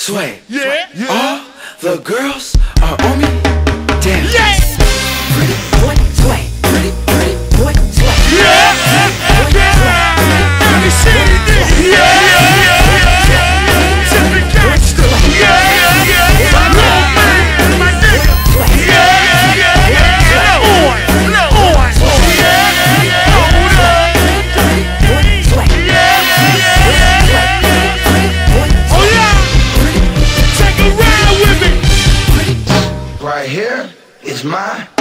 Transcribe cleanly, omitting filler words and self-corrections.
sway. Yeah. All the girls are on me. Damn. Yeah. Pretty boy sway. Pretty, pretty boy sway. Yeah. Pretty boy sway. Pretty, pretty boy sway. Yeah. It's my